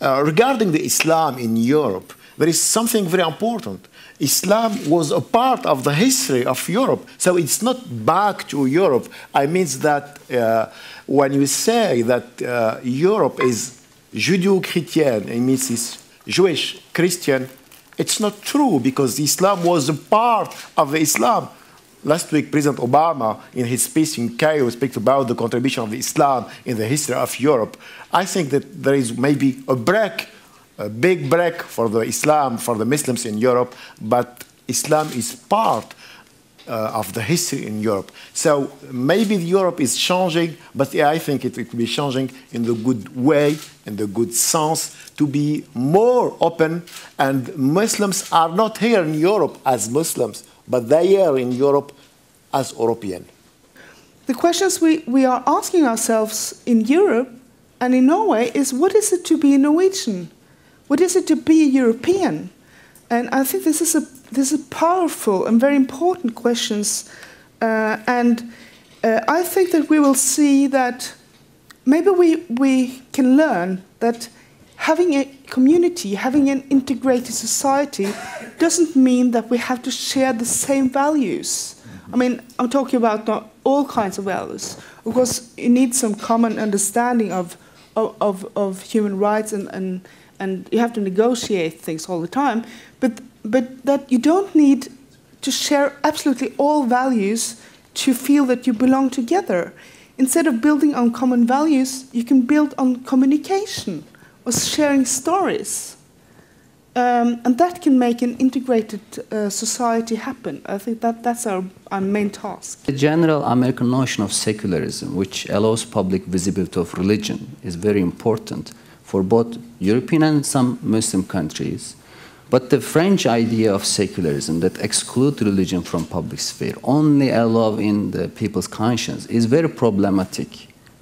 Regarding the Islam in Europe, there is something very important. Islam was a part of the history of Europe, so it's not back to Europe. I mean that when you say that Europe is Judeo-Christian, it means it's Jewish, Christian, it's not true, because Islam was a part of Islam. Last week, President Obama, in his speech in Cairo, spoke about the contribution of Islam in the history of Europe. I think that there is maybe a break, a big break for the Islam, for the Muslims in Europe, but Islam is part of the history in Europe. So maybe Europe is changing, but I think it will be changing in the good way, in the good sense, to be more open. And Muslims are not here in Europe as Muslims, but they are in Europe as European. The questions we are asking ourselves in Europe and in Norway is, what is it to be a Norwegian? What is it to be a European? And I think this is powerful and very important questions. I think that we will see that maybe we can learn that having a community, having an integrated society, doesn't mean that we have to share the same values. I mean, I'm talking about not all kinds of values. Of course, you need some common understanding of human rights, and you have to negotiate things all the time. But that you don't need to share absolutely all values to feel that you belong together. Instead of building on common values, you can build on communication or sharing stories. And that can make an integrated society happen. I think that's our main task. The general American notion of secularism, which allows public visibility of religion, is very important for both European and some Muslim countries. But the French idea of secularism that excludes religion from public sphere, only allowed in the people's conscience, is very problematic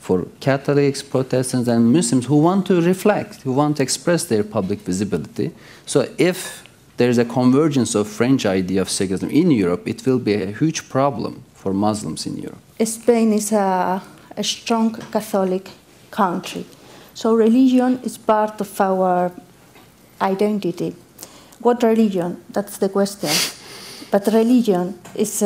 for Catholics, Protestants, and Muslims who want to reflect, who want to express their public visibility. So if there's a convergence of French idea of secularism in Europe, it will be a huge problem for Muslims in Europe. Spain is a strong Catholic country. So religion is part of our identity. What religion? That's the question. But religion is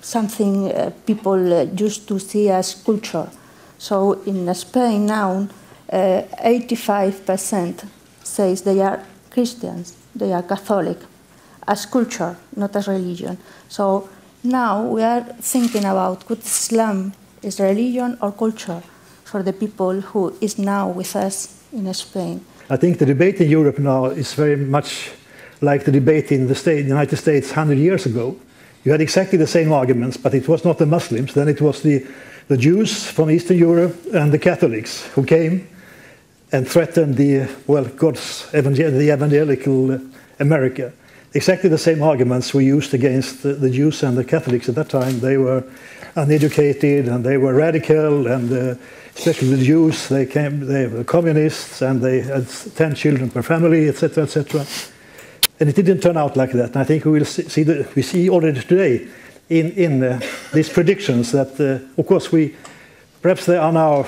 something people used to see as culture. So in Spain now, 85% says they are Christians, they are Catholic, as culture, not as religion. So now we are thinking about could Islam is religion or culture for the people who is now with us in Spain. I think the debate in Europe now is very much like the debate in the United States 100 years ago. You had exactly the same arguments, but it was not the Muslims. Then it was the Jews from Eastern Europe and the Catholics who came and threatened the evangelical America. Exactly the same arguments were used against the Jews and the Catholics at that time. They were uneducated and they were radical, and especially the Jews, they were communists, and they had 10 children per family, etc., etc. And it didn't turn out like that. And I think we will see already today in these predictions that, of course, perhaps there are now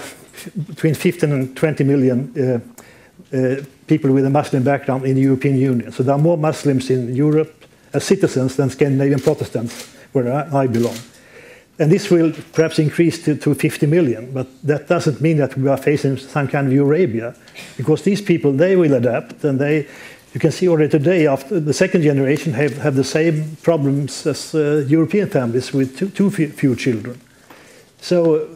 between 15 and 20 million people with a Muslim background in the European Union. So there are more Muslims in Europe as citizens than Scandinavian Protestants, where I belong. And this will perhaps increase to 50 million, but that doesn't mean that we are facing some kind of Eurabia, because these people, they will adapt, and you can see already today, after the second generation have the same problems as European families with too few children. So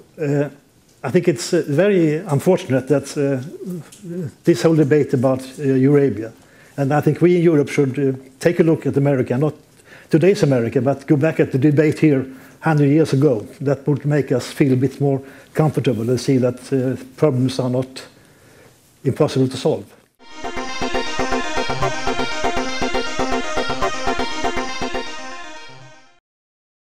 I think it's very unfortunate that this whole debate about Eurabia, and I think we in Europe should take a look at America, not today's America, but go back at the debate here 100 years ago. That would make us feel a bit more comfortable and see that problems are not impossible to solve.